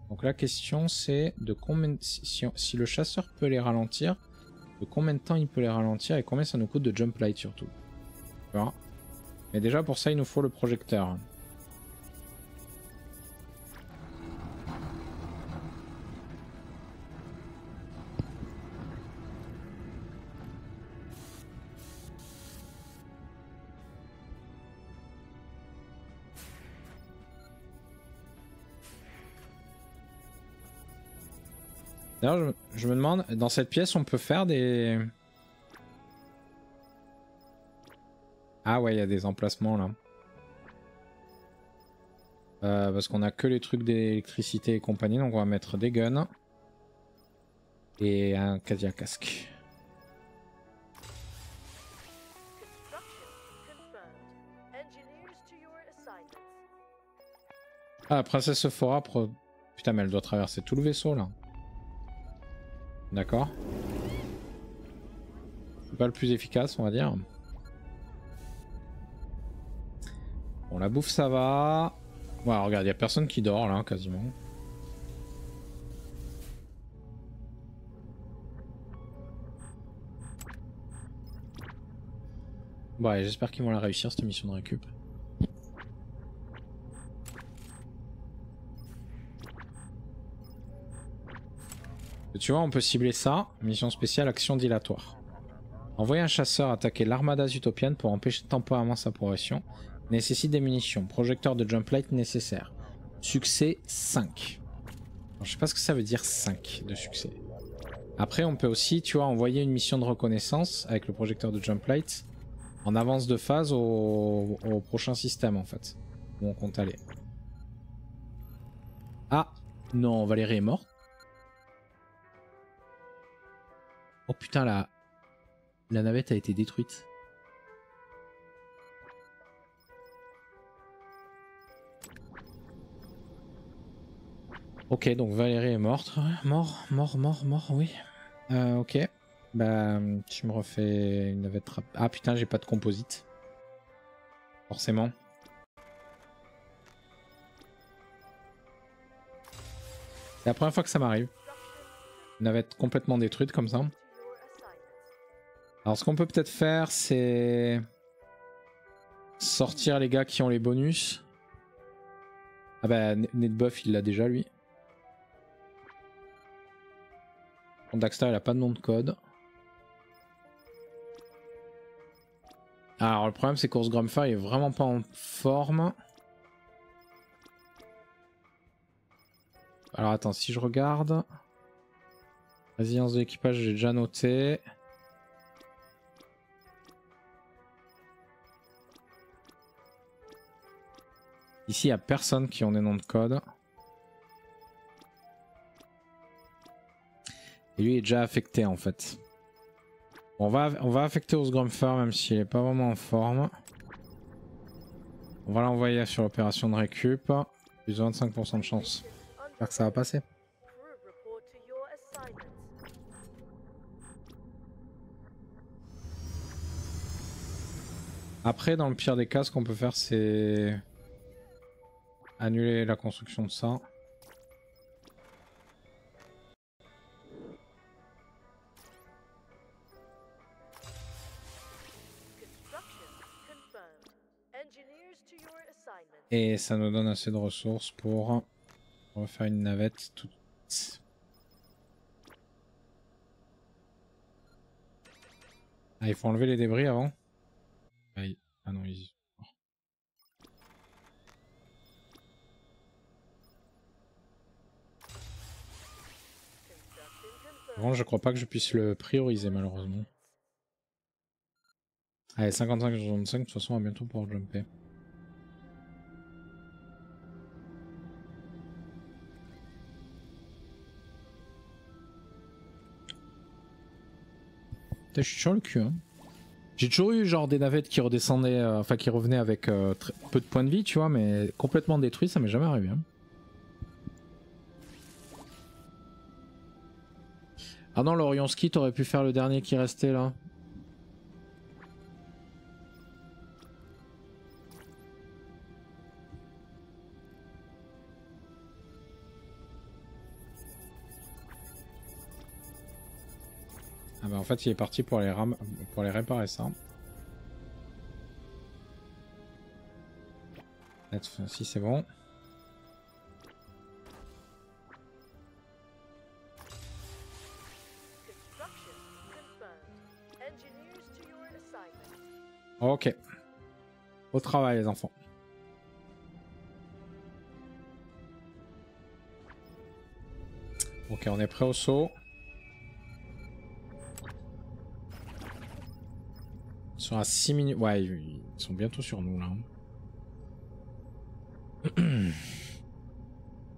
Donc la question c'est de combien... Si, si, si le chasseur peut les ralentir. De combien de temps il peut les ralentir et combien ça nous coûte de jump light surtout. Voilà. Mais déjà pour ça il nous faut le projecteur. D'ailleurs, je, je me demande, dans cette pièce, on peut faire des... Ah ouais, il y a des emplacements là. Euh, parce qu'on a que les trucs d'électricité et compagnie, donc on va mettre des guns. Et un cadia casque. Ah, la princesse Sephora... Pro... Putain, mais elle doit traverser tout le vaisseau là. D'accord. C'est pas le plus efficace, on va dire. Bon, la bouffe, ça va. Ouais, regarde, y a personne qui dort là, quasiment. Bon, ouais, j'espère qu'ils vont la réussir cette mission de récup. Tu vois, on peut cibler ça. Mission spéciale, action dilatoire. Envoyer un chasseur attaquer l'armada utopienne pour empêcher temporairement sa progression. Nécessite des munitions. Projecteur de jump light nécessaire. Succès cinq. Alors, je sais pas ce que ça veut dire cinq de succès. Après, on peut aussi, tu vois, envoyer une mission de reconnaissance avec le projecteur de jump light en avance de phase au, au prochain système, en fait. Où on compte aller. Ah, non, Valérie est morte. Oh putain, la... la navette a été détruite. Ok, donc Valérie est morte. Mort, mort, mort, mort, oui. Euh, ok. Bah, tu me refais une navette... Tra... Ah putain, j'ai pas de composite. Forcément. C'est la première fois que ça m'arrive. Une navette complètement détruite comme ça. Alors ce qu'on peut peut-être faire c'est sortir les gars qui ont les bonus. Ah bah Nedbuff il l'a déjà lui. Bon, Daxter il a pas de nom de code. Alors le problème c'est que Horst Grumfer il est vraiment pas en forme. Alors attends si je regarde. Résilience de l'équipage j'ai déjà noté. Ici, il n'y a personne qui ont des noms de code. Et lui est déjà affecté en fait. Bon, on, va, on va affecter Horst Grumfer même s'il n'est pas vraiment en forme. On va l'envoyer sur l'opération de récup. Plus vingt-cinq pour cent de chance. J'espère que ça va passer. Après, dans le pire des cas, ce qu'on peut faire c'est... annuler la construction de ça. Et ça nous donne assez de ressources pour refaire une navette toute. Ah, il faut enlever les débris avant. Ah, il... ah non, ils... Oh. Bon, je crois pas que je puisse le prioriser malheureusement. Allez, cinquante-cinq sur soixante-cinq, de toute façon on va bientôt pouvoir jumper. Putain, je suis sur le cul hein. J'ai toujours eu genre des navettes qui redescendaient, euh, enfin qui revenaient avec euh, très peu de points de vie tu vois, mais complètement détruit, ça m'est jamais arrivé hein. Ah non, l'Orionski, t'aurais pu faire le dernier qui restait là. Ah bah en fait il est parti pour les, ram... pour les réparer ça. Si c'est bon. Ok. Au travail les enfants. Ok, on est prêt au saut. Ils sont à six minutes. Ouais, ils sont bientôt sur nous là.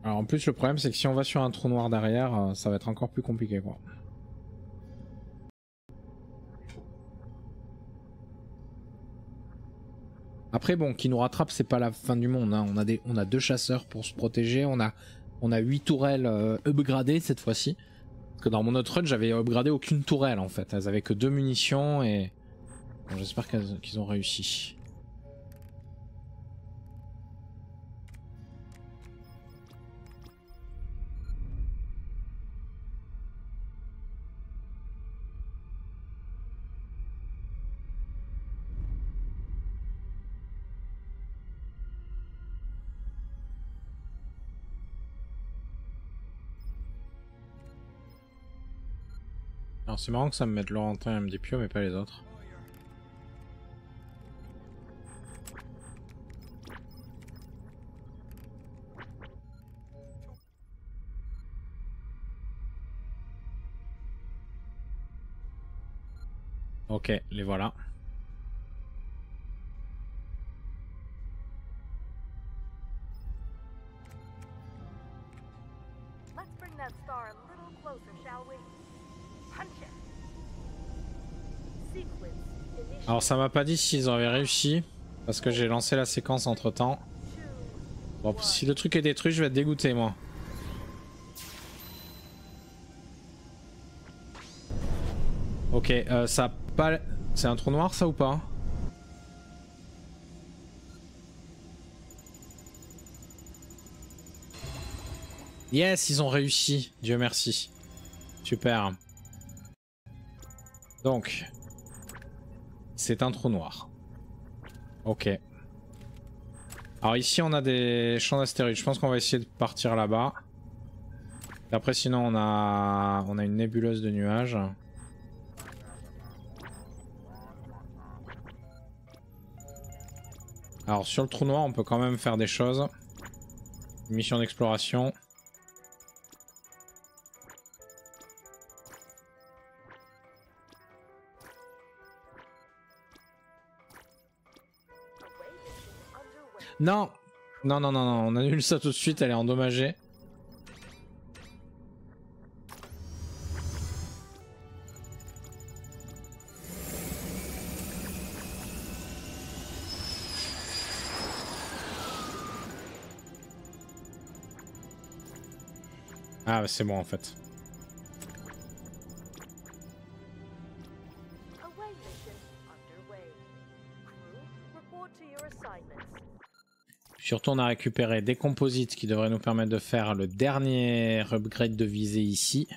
Alors en plus le problème c'est que si on va sur un trou noir derrière, ça va être encore plus compliqué quoi. Après bon, qui nous rattrape c'est pas la fin du monde hein. On a des, on a deux chasseurs pour se protéger, on a, on a huit tourelles euh, upgradées cette fois-ci. Parce que dans mon autre run j'avais upgradé aucune tourelle en fait, elles avaient que deux munitions et... Bon, j'espère qu'ils ont réussi. Alors c'est marrant que ça me mette Laurentin et M D P mais pas les autres. Ok, les voilà. Alors ça m'a pas dit s'ils avaient réussi, parce que j'ai lancé la séquence entre temps. Bon, si le truc est détruit, je vais être dégoûté moi. Ok, euh, ça a pas... C'est un trou noir ça ou pas? Yes, ils ont réussi, Dieu merci. Super. Donc, c'est un trou noir. Ok. Alors ici on a des champs d'astéroïdes, je pense qu'on va essayer de partir là-bas. Après sinon on a, on a une nébuleuse de nuages. Alors sur le trou noir on peut quand même faire des choses. Une mission d'exploration. Non, non, non, non, non, on annule ça tout de suite, elle est endommagée. Ah bah c'est bon en fait. Surtout on a récupéré des composites qui devraient nous permettre de faire le dernier upgrade de visée ici.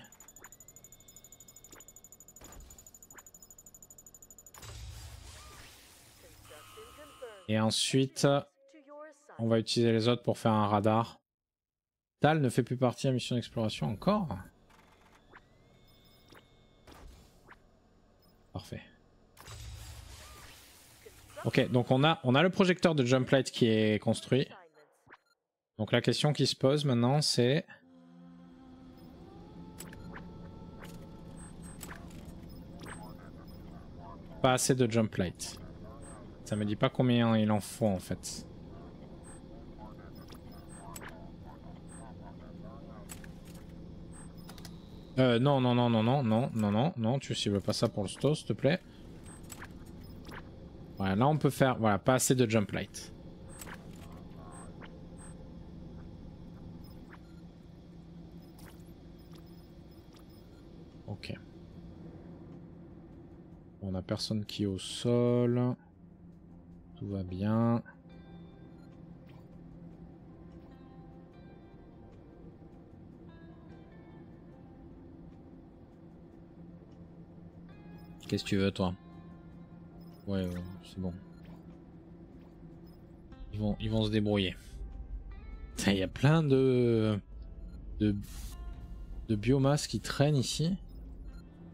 Et ensuite On va utiliser les autres pour faire un radar. Tal ne fait plus partie à mission d'exploration encore. Parfait. Ok, donc on a, on a le projecteur de Jumplight qui est construit. Donc la question qui se pose maintenant, c'est... Pas assez de Jumplight. Ça me dit pas combien il en faut en fait. Euh, non, non, non, non, non, non, non, non, non, tu cibles pas ça pour le sto, s'il te plaît. Voilà, là on peut faire, voilà, pas assez de Jumplight. Ok. On a personne qui est au sol. Tout va bien. Qu'est-ce que tu veux, toi? Ouais, ouais c'est bon. Ils vont, ils vont se débrouiller. Il y a plein de, de, de biomasse qui traînent ici.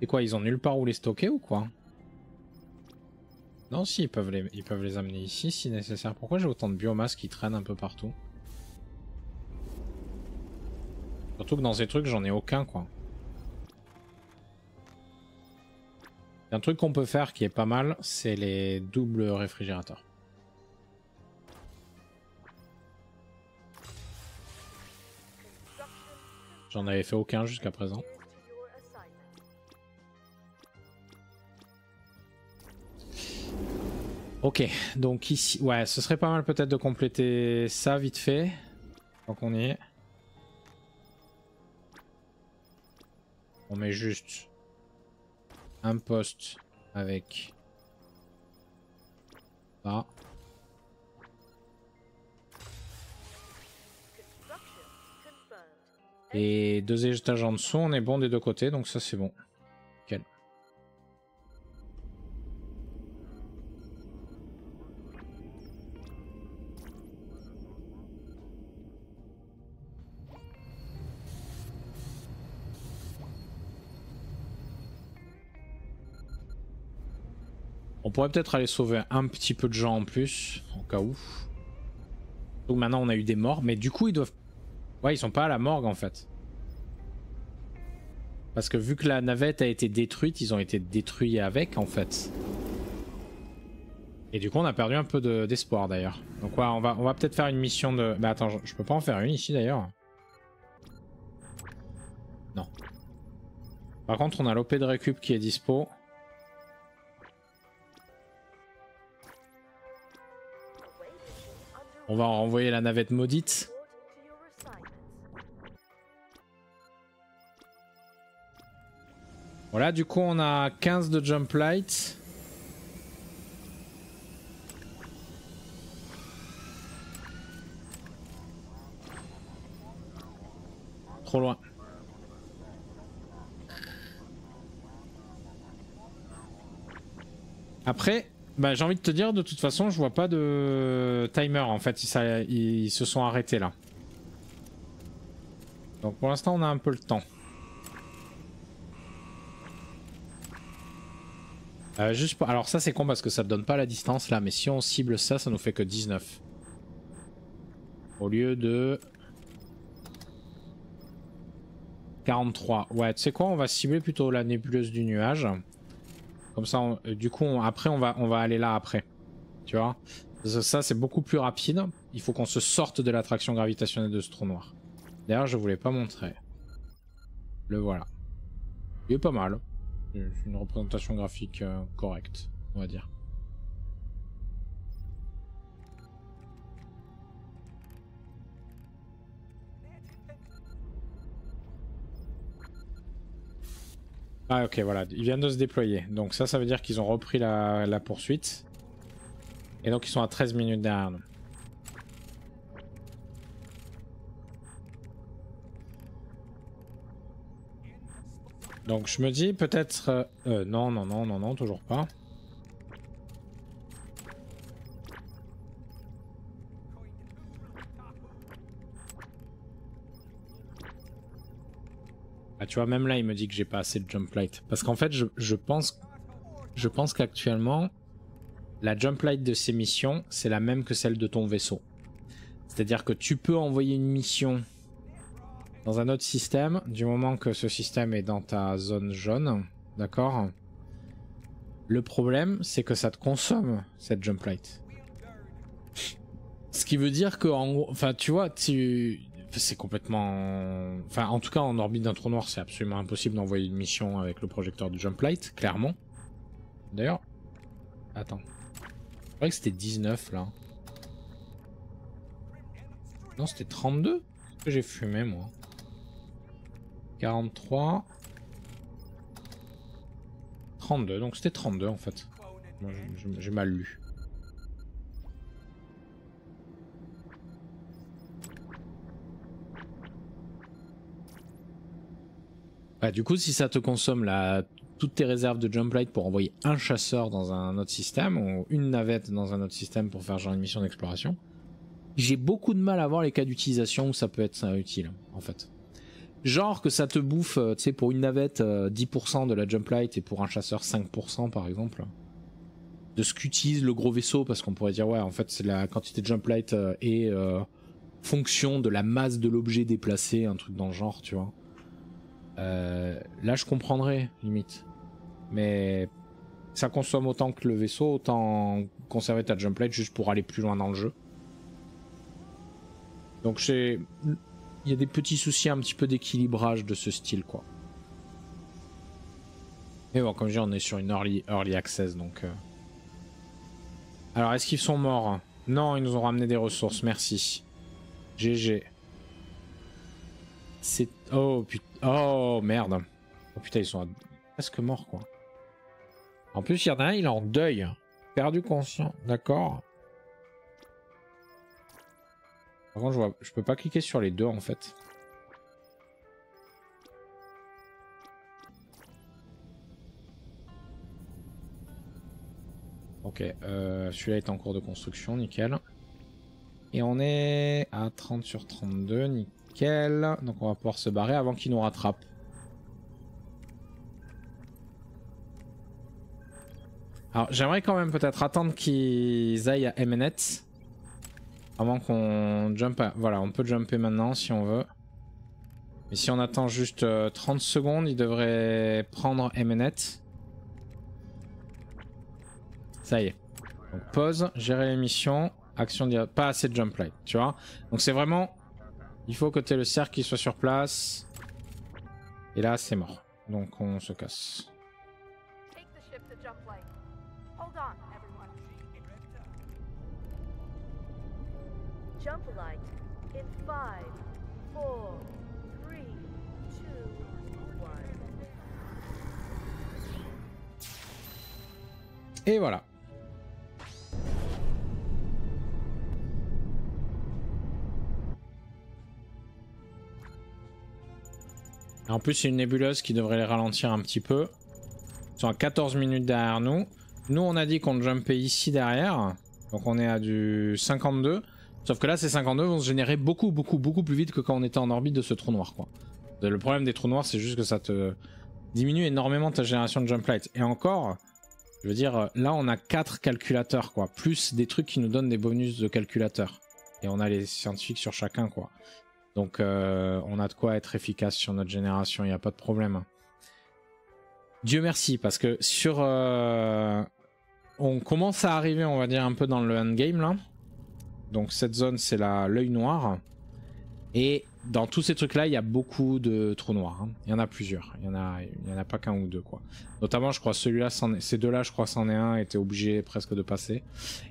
Et quoi, ils ont nulle part où les stocker ou quoi? Non, si, ils peuvent, les, ils peuvent les amener ici si nécessaire. Pourquoi j'ai autant de biomasse qui traînent un peu partout? Surtout que dans ces trucs, j'en ai aucun, quoi. Un truc qu'on peut faire qui est pas mal, c'est les doubles réfrigérateurs. J'en avais fait aucun jusqu'à présent. Ok, donc ici, ouais, ce serait pas mal peut-être de compléter ça vite fait. Tant qu'on y est. On met juste... un poste avec ça. Et deux étages en dessous, on est bon des deux côtés, donc ça c'est bon. Nickel. On pourrait peut-être aller sauver un petit peu de gens en plus, au cas où. Donc maintenant on a eu des morts, mais du coup ils doivent... Ouais, ils sont pas à la morgue en fait. Parce que vu que la navette a été détruite, ils ont été détruits avec en fait. Et du coup on a perdu un peu d'espoir de, d'ailleurs. Donc ouais, on va, on va peut-être faire une mission de... Bah attends, je, je peux pas en faire une ici d'ailleurs. Non. Par contre on a l'O P de récup qui est dispo. On va renvoyer la navette maudite. Voilà, du coup on a quinze de Jumplight. Trop loin. Après... Bah, j'ai envie de te dire, de toute façon, je vois pas de timer en fait. Ils, ça, ils, ils se sont arrêtés là. Donc pour l'instant, on a un peu le temps. Euh, juste pour... Alors, ça, c'est con parce que ça ne donne pas la distance là. Mais si on cible ça, ça nous fait que dix-neuf. Au lieu de. quarante-trois. Ouais, tu sais quoi, on va cibler plutôt la nébuleuse du nuage. Comme ça, on, du coup, on, après, on va, on va aller là après. Tu vois? Ça, c'est beaucoup plus rapide. Il faut qu'on se sorte de l'attraction gravitationnelle de ce trou noir. D'ailleurs, je ne vous l'ai pas montré. Le voilà. Il est pas mal. C'est une représentation graphique euh, correcte, on va dire. Ah ok, voilà, ils viennent de se déployer, donc ça ça veut dire qu'ils ont repris la, la poursuite. Et donc ils sont à treize minutes derrière nous. Donc je me dis peut-être... Euh, euh, non, non, non, non, non, toujours pas. Ah, tu vois, même là, il me dit que j'ai pas assez de jump light. Parce qu'en fait, je, je pense, je pense qu'actuellement, la jump light de ces missions, c'est la même que celle de ton vaisseau. C'est-à-dire que tu peux envoyer une mission dans un autre système, du moment que ce système est dans ta zone jaune, d'accord? Le problème, c'est que ça te consomme, cette jump light. Ce qui veut dire que, en... enfin, tu vois, tu... c'est complètement... Enfin, en tout cas, en orbite d'un trou noir, c'est absolument impossible d'envoyer une mission avec le projecteur du jump light, clairement. D'ailleurs... Attends. C'est vrai que c'était dix-neuf, là. Non, c'était trente-deux. Est-ce que j'ai fumé, moi? quarante-trois... trente-deux, donc c'était trente-deux, en fait. Moi, j'ai mal lu. Bah, du coup, si ça te consomme la... toutes tes réserves de jump light pour envoyer un chasseur dans un autre système, ou une navette dans un autre système pour faire genre une mission d'exploration, j'ai beaucoup de mal à voir les cas d'utilisation où ça peut être ça, utile, en fait. Genre que ça te bouffe, tu sais, pour une navette dix pour cent de la jump light et pour un chasseur cinq pour cent par exemple, de ce qu'utilise le gros vaisseau, parce qu'on pourrait dire ouais, en fait c'est la quantité de jump light et euh, fonction de la masse de l'objet déplacé, un truc dans le genre, tu vois. Euh, là je comprendrais limite. Mais ça consomme autant que le vaisseau, autant conserver ta jump light juste pour aller plus loin dans le jeu. Donc j'ai... il y a des petits soucis un petit peu d'équilibrage de ce style, quoi. Mais bon, comme je dis, on est sur une early, early access, donc... Euh... Alors, est-ce qu'ils sont morts? Non, ils nous ont ramené des ressources, merci. G G. C'est... Oh, putain... Oh, merde. Oh, putain, ils sont à... presque morts, quoi. En plus, il y en a un, il est en deuil. Perdu conscient, d'accord. Par contre, je, vois... je peux pas cliquer sur les deux, en fait. Ok, euh, celui-là est en cours de construction, nickel. Et on est à trente sur trente-deux, nickel. Donc on va pouvoir se barrer avant qu'il nous rattrape. Alors, j'aimerais quand même peut-être attendre qu'ils aillent à Emenet. Avant qu'on jump à... Voilà, on peut jumper maintenant si on veut. Mais si on attend juste trente secondes, il devrait prendre Emenet. Ça y est. Donc pause, gérer les missions, action directe. Pas assez de jump light, tu vois. Donc c'est vraiment... Il faut que tu aies le cercle qui soit sur place. Et là, c'est mort. Donc on se casse. Jumplight in five, four, three, two, one. Et voilà. En plus, c'est une nébuleuse qui devrait les ralentir un petit peu. Ils sont à quatorze minutes derrière nous. Nous, on a dit qu'on jumpait ici derrière. Donc on est à du cinquante-deux. Sauf que là, ces cinquante-deux vont se générer beaucoup, beaucoup, beaucoup plus vite que quand on était en orbite de ce trou noir, quoi. Le problème des trous noirs, c'est juste que ça te diminue énormément ta génération de jump light. Et encore, je veux dire, là, on a quatre calculateurs, quoi. Plus des trucs qui nous donnent des bonus de calculateurs. Et on a les scientifiques sur chacun, quoi. Donc, euh, on a de quoi être efficace sur notre génération, il n'y a pas de problème. Dieu merci, parce que sur... Euh, on commence à arriver, on va dire, un peu dans le endgame, là. Donc cette zone, c'est l'œil noir. Et dans tous ces trucs-là, il y a beaucoup de trous noirs. Hein. Il y en a plusieurs. Il n'y en, en a pas qu'un ou deux, quoi. Notamment, je crois, celui-là, ces deux-là, je crois, c'en est un, était obligé presque de passer.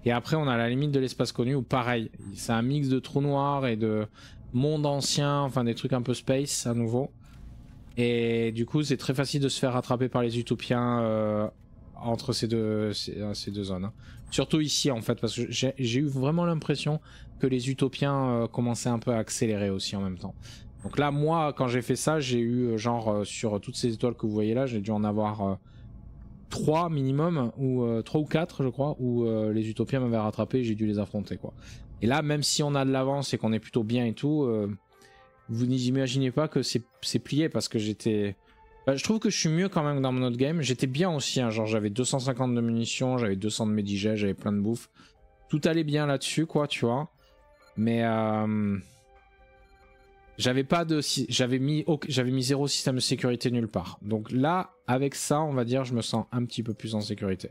Et après, on a la limite de l'espace connu où, pareil, c'est un mix de trous noirs et de monde ancien, enfin des trucs un peu space à nouveau. Et du coup, c'est très facile de se faire rattraper par les utopiens... Euh, entre ces deux, ces, ces deux zones. Hein. Surtout ici en fait, parce que j'ai eu vraiment l'impression que les utopiens euh, commençaient un peu à accélérer aussi en même temps. Donc là moi quand j'ai fait ça, j'ai eu genre euh, sur toutes ces étoiles que vous voyez là, j'ai dû en avoir euh, trois minimum, ou euh, trois ou quatre je crois, où euh, les utopiens m'avaient rattrapé et j'ai dû les affronter, quoi. Et là même si on a de l'avance et qu'on est plutôt bien et tout, euh, vous n'imaginez pas que c'est plié, parce que j'étais... Bah, je trouve que je suis mieux quand même que dans mon autre game. J'étais bien aussi, hein, genre j'avais deux cent cinquante de munitions, j'avais deux cents de Medigel, j'avais plein de bouffe. Tout allait bien là-dessus, quoi, tu vois. Mais... Euh... J'avais pas de, j'avais mis, j'avais mis zéro système de sécurité nulle part. Donc là, avec ça, on va dire, je me sens un petit peu plus en sécurité.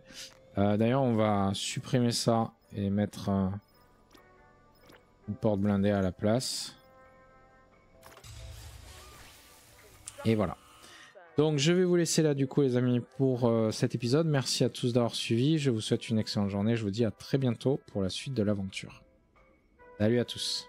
Euh, D'ailleurs, on va supprimer ça et mettre euh, une porte blindée à la place. Et voilà. Donc je vais vous laisser là du coup, les amis, pour euh, cet épisode. Merci à tous d'avoir suivi. Je vous souhaite une excellente journée. Je vous dis à très bientôt pour la suite de l'aventure. Salut à tous.